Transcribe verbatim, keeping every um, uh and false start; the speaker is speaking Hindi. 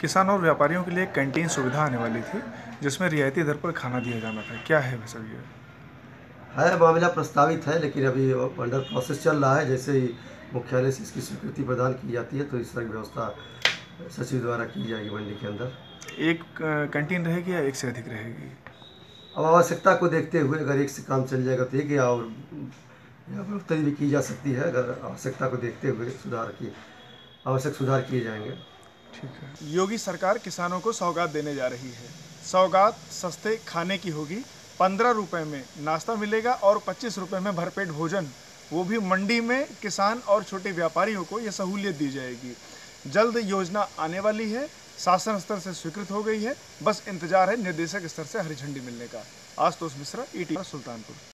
किसान और व्यापारियों के लिए कैंटीन सुविधा आने वाली थी जिसमें रियायती दर पर खाना दिया जाना था, क्या है वैसा ये? है मामला प्रस्तावित है लेकिन अभी अंडर प्रोसेस चल रहा है। जैसे ही मुख्यालय से इसकी स्वीकृति प्रदान की जाती है तो इस तरह की व्यवस्था सचिव द्वारा की जाएगी। मंडी के अंदर एक कैंटीन रहेगी या एक से अधिक रहेगी? अब आवश्यकता को देखते हुए अगर एक से काम चल जाएगा तो एक या और बढ़ोतरी भी की जा सकती है। अगर आवश्यकता को देखते हुए सुधार की आवश्यक सुधार किए जाएंगे। ठीक है। योगी सरकार किसानों को सौगात देने जा रही है। सौगात सस्ते खाने की होगी। पंद्रह रुपये में नाश्ता मिलेगा और पच्चीस रुपये में भरपेट भोजन, वो भी मंडी में। किसान और छोटे व्यापारियों को ये सहूलियत दी जाएगी। जल्द योजना आने वाली है, शासन स्तर से स्वीकृत हो गई है, बस इंतजार है निर्देशक स्तर से हरी झंडी मिलने का। Ashutosh Mishra, E T V Sultanpur.